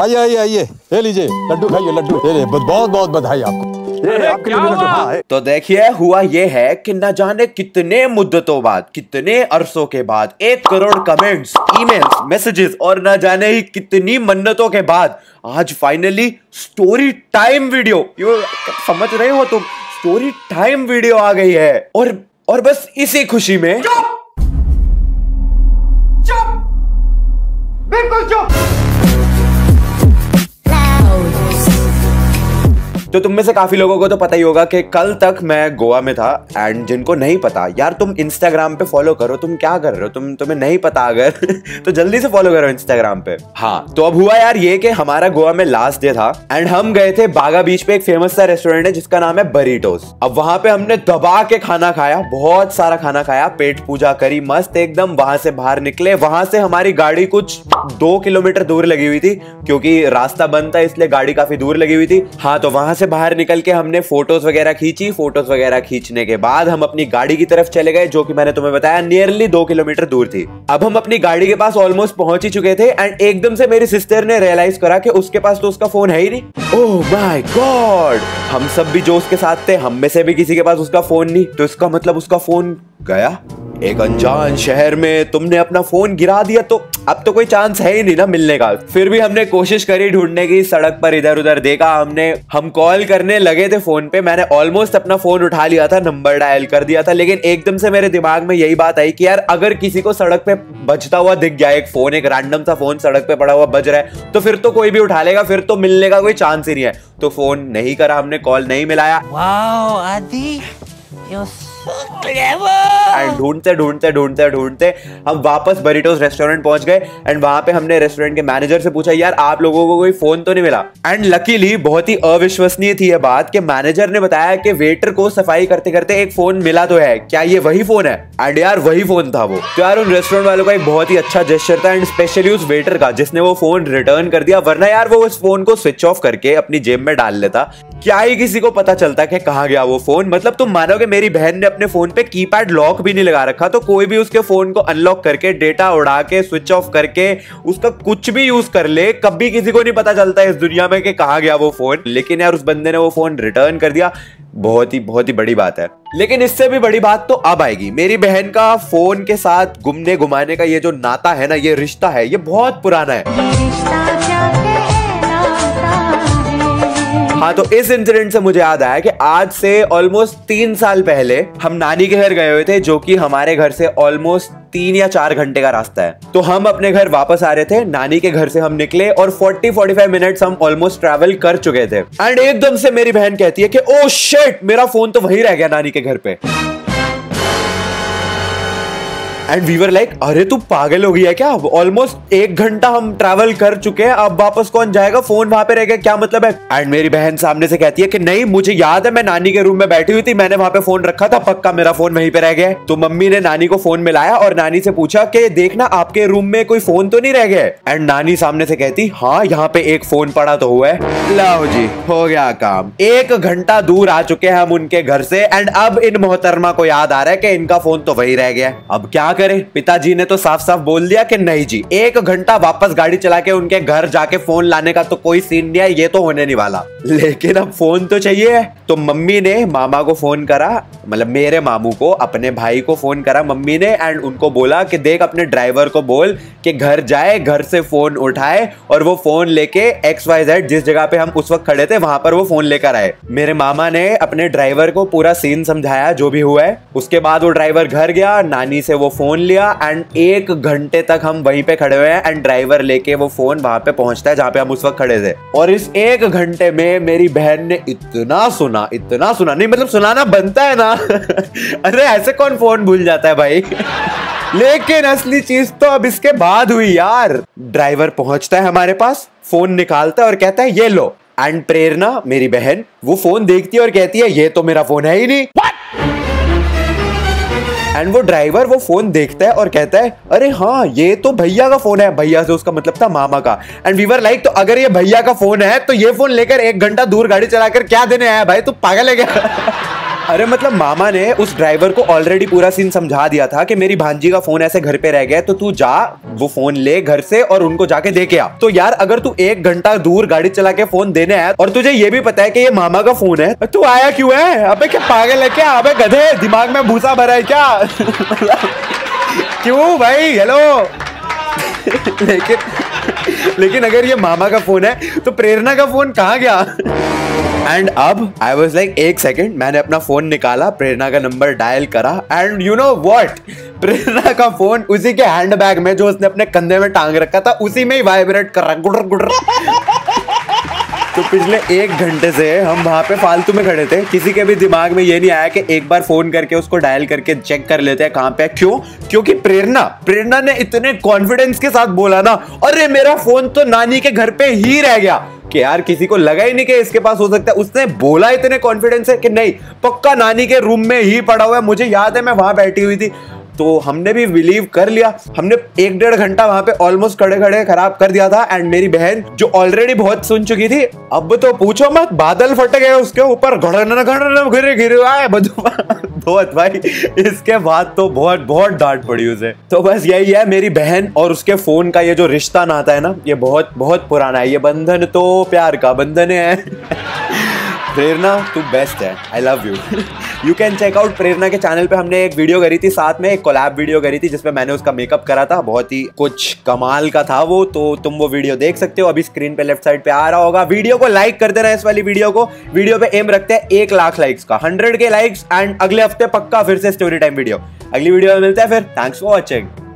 आइए आइए आइए, ले लीजिए लड्डू, खाइए लड्डू। बहुत बहुत बधाई आपको। आपके लिए तो देखिए हुआ ये है कि न जाने कितने मुद्दतों बाद, कितने अरसों के बाद, 1 करोड़ कमेंट्स, ईमेल्स, मैसेजेस और न जाने ही कितनी मन्नतों के बाद आज फाइनली स्टोरी टाइम वीडियो, ये समझ रहे हो तुम, स्टोरी टाइम वीडियो आ गई है। और बस इसी खुशी में बिल्कुल चुप। तो तुम में से काफी लोगों को तो पता ही होगा कि कल तक मैं गोवा में था। एंड जिनको नहीं पता, यार तुम इंस्टाग्राम पे फॉलो करो, तुम क्या कर रहे हो, तुम्हें नहीं पता अगर तो जल्दी से फॉलो करो इंस्टाग्राम पे। हाँ, तो अब हुआ यार ये कि हमारा गोवा में लास्ट डे था एंड हम गए थे बागा बीच पे। एक फेमस सा रेस्टोरेंट है जिसका नाम है ब्रिटोस। अब वहां पे हमने दबा के खाना खाया, बहुत सारा खाना खाया, पेट पूजा करी मस्त एकदम। वहां से बाहर निकले, वहां से हमारी गाड़ी कुछ 2 किलोमीटर दूर लगी हुई थी क्योंकि रास्ता बंद था, इसलिए गाड़ी काफी दूर लगी हुई थी। हाँ, तो वहां से बाहर निकल के हमने फोटोज वगैरह खींची। फोटोज वगैरह खींचने के बाद हम अपनी गाड़ी की तरफ चले गए, जो कि मैंने तुम्हें बताया नियरली 2 किलोमीटर दूर थी। अब हम अपनी गाड़ी के पास ऑलमोस्ट पहुंच ही चुके थे एंड एकदम से मेरी सिस्टर ने रियलाइज करा कि उसके पास तो उसका फोन है ही नहीं। ओह माय गॉड, हम सब भी जो उसके साथ थे, हम में से भी किसी के पास उसका फोन नहीं। तो इसका मतलब उसका फोन गया। एक अनजान शहर में तुमने अपना फोन गिरा दिया तो अब तो कोई चांस है ही नहीं ना मिलने का। फिर भी हमने कोशिश करी ढूंढने की, सड़क पर इधर उधर देखा हमने। हम कॉल करने लगे थे फोन पे, मैंने ऑलमोस्ट अपना फोन उठा लिया था, नंबर डायल कर दिया था, लेकिन एकदम से मेरे दिमाग में यही बात आई कि यार अगर किसी को सड़क पे बजता हुआ दिख गया एक फोन, एक रैंडम सा फोन सड़क पे पड़ा हुआ बज रहा है, तो फिर तो कोई भी उठा लेगा, फिर तो मिलने का कोई चांस ही नहीं है। तो फोन नहीं करा हमने, कॉल नहीं मिलाया। एंड ढूंढते हम वापस ब्रिटोस रेस्टोरेंट पहुंच गए एंड वहां पे हमने रेस्टोरेंट के मैनेजर से पूछा यार आप लोगों को कोई फोन तो नहीं मिला। एंड लकीली बहुत ही अविश्वसनीय थी यह बात कि मैनेजर ने बताया कि वेटर को सफाई करते करते एक फोन मिला तो है, क्या ये वही फोन है? एंड यार वही फोन था वो। तो यार उन रेस्टोरेंट वालों का एक बहुत ही अच्छा जेस्चर था एंड स्पेशली उस वेटर का जिसने वो फोन रिटर्न कर दिया, वरना यार वो उस फोन को स्विच ऑफ करके अपनी जेब में डाल लेता, क्या ही किसी को पता चलता कि कहाँ गया वो फोन। मतलब तुम मानोगे मेरी बहन ने अपने फोन पे कीपैड लॉक भी नहीं लगा रखा, तो कोई भी उसके फोन को अनलॉक करके, डेटा उड़ा के, स्विच ऑफ करके उसका कुछ भी यूज कर ले, कभी किसी को नहीं पता चलता इस दुनिया में कि कहाँ गया वो फोन। लेकिन यार उस बंदे ने वो फोन रिटर्न कर दिया, बहुत ही बड़ी बात है। लेकिन इससे भी बड़ी बात तो अब आएगी। मेरी बहन का फोन के साथ घूमने घुमाने का ये जो नाता है ना, ये रिश्ता है, ये बहुत पुराना है। हाँ, तो इस इंसिडेंट से मुझे याद आया कि आज से ऑलमोस्ट 3 साल पहले हम नानी के घर गए हुए थे, जो कि हमारे घर से ऑलमोस्ट 3 या 4 घंटे का रास्ता है। तो हम अपने घर वापस आ रहे थे, नानी के घर से हम निकले और 40-45 मिनट्स हम ऑलमोस्ट ट्रैवल कर चुके थे एंड एकदम से मेरी बहन कहती है कि ओ शिट, मेरा फोन तो वहीं रह गया नानी के घर पे। एंड वी वर लाइक अरे तू पागल हो गया क्या, ऑलमोस्ट 1 घंटा हम ट्रैवल कर चुके हैं, अब वापस कौन जाएगा, फोन वहां पे रह गया क्या मतलब है। एंड मेरी बहन सामने से कहती है कि नहीं मुझे याद है, मैं नानी के रूम में बैठी हुई थी, मैंने वहां पे फोन रखा था, पक्का मेरा फोन वहीं पे रह गया। तो मम्मी ने नानी को फोन मिलाया और नानी से पूछा कि देखना आपके रूम में कोई फोन तो नहीं रह गया। एंड नानी सामने से कहती हाँ यहाँ पे एक फोन पड़ा तो हुआ है। लाओ जी हो गया काम, 1 घंटा दूर आ चुके हैं हम उनके घर से एंड अब इन मोहतरमा को याद आ रहा है कि इनका फोन तो वहीं रह गया। अब क्या करे, पिताजी ने तो साफ साफ बोल दिया कि नहीं जी 1 घंटा वापस गाड़ी चला के उनके घर जाके फोन लाने का तो कोई सीन नहीं है, ये तो होने नहीं वाला, लेकिन अब फोन तो चाहिए। तो मम्मी ने मामा को फोन करा, मतलब मेरे मामू को, अपने भाई को फोन करा मम्मी ने एंड उनको बोला कि देख अपने ड्राइवर को बोल कि घर जाए, घर से फोन उठाए और वो फोन लेके XYZ जिस जगह पे हम उस वक्त खड़े थे वहां पर वो फोन लेकर आए। मेरे मामा ने अपने ड्राइवर को पूरा सीन समझाया जो भी हुआ है। उसके बाद वो ड्राइवर घर गया, नानी से वो फोन लिया एंड 1 घंटे तक हम वहीं पे खड़े हुए हैं एंड ड्राइवर लेके वो फोन वहां पे पहुंचता है जहां पे हम उस वक्त खड़े थे। और इस 1 घंटे में मेरी बहन ने इतना सुना, नहीं मतलब सुनाना बनता है ना अरे ऐसे कौन फोन भूल जाता है भाई लेकिन असली चीज तो अब इसके बाद हुई यार। ड्राइवर पहुंचता है हमारे पास, फोन निकालता है और कहता है ये लो। एंड प्रेरणा मेरी बहन वो फोन देखती है और कहती है ये तो मेरा फोन है ही नहीं। एंड वो ड्राइवर वो फोन देखता है और कहता है अरे हाँ ये तो भैया का फोन है। भैया से उसका मतलब था मामा का। एंड वी वर लाइक तो अगर ये भैया का फोन है तो ये फोन लेकर 1 घंटा दूर गाड़ी चलाकर क्या देने आया भाई, तू पागल है क्या अरे मतलब मामा ने उस ड्राइवर को ऑलरेडी पूरा सीन समझा दिया था कि मेरी भांजी का फोन ऐसे घर पे रह गया, तो तू जा वो फोन ले घर से और उनको जाके दे के आ। तो यार अगर तू 1 घंटा दूर गाड़ी चला के फोन देने आया और तुझे ये भी पता है कि ये मामा का फोन है, तू आया क्यों है? अबे क्या पागल है क्या? अबे गधे दिमाग में भूसा भरा है क्या? क्यों भाई? हेलो। लेकिन अगर ये मामा का फोन है तो प्रेरणा का फोन कहाँ गया? एंड अब आई वॉज लाइक 1 सेकेंड, मैंने अपना फोन निकाला, प्रेरणा का नंबर डायल करा and you know what, Prerna का फोन उसी के हैंड बैग में जो उसने अपने कंधे में टांग रखा था उसी में ही वाइब्रेट कर रहा गुडर गुडर। तो पिछले 1 घंटे से हम वहाँ पे फालतू में खड़े थे, किसी के भी दिमाग में ये नहीं आया कि एक बार फोन करके उसको डायल करके चेक कर लेते हैं कहाँ पे। क्यों? क्योंकि प्रेरणा ने इतने कॉन्फिडेंस के साथ बोला ना, अरे मेरा फोन तो नानी के घर पे ही रह गया, कि यार किसी को लगा ही नहीं कि इसके पास हो सकता है। उसने बोला इतने कॉन्फिडेंस है कि नहीं पक्का नानी के रूम में ही पड़ा हुआ है। मुझे याद है मैं वहां बैठी हुई थी, तो हमने भी बिलीव कर लिया। हमने 1-1.5 घंटा वहां पे ऑलमोस्ट खड़े खड़े खराब कर दिया था। एंड मेरी बहन जो ऑलरेडी बहुत सुन चुकी थी, अब तो पूछो मत, बादल फट गए उसके ऊपर, घिरे घिरे आए बहुत भाई। इसके बाद तो बहुत डांट पड़ी उसे। तो बस यही है मेरी बहन और उसके फोन का ये जो रिश्ता नाता है ना, ये बहुत पुराना है। ये बंधन तो प्यार का बंधन है। प्रेरणा तू बेस्ट है, I love you. You can check out Prerna के चैनल पे हमने एक वीडियो करी थी, साथ में एक कोलैब वीडियो करी थी जिसमें मैंने उसका मेकअप करा था, बहुत ही कुछ कमाल का था वो। तो तुम वो वीडियो देख सकते हो, अभी स्क्रीन पे लेफ्ट साइड पे आ रहा होगा। वीडियो को लाइक करते रहे, इस वाली वीडियो को। वीडियो पे एम रखते हैं 1 लाख लाइक्स का, 100K लाइक्स। एंड अगले हफ्ते पक्का फिर से स्टोरी टाइम वीडियो, अगली वीडियो में मिलते हैं फिर। Thanks for watching.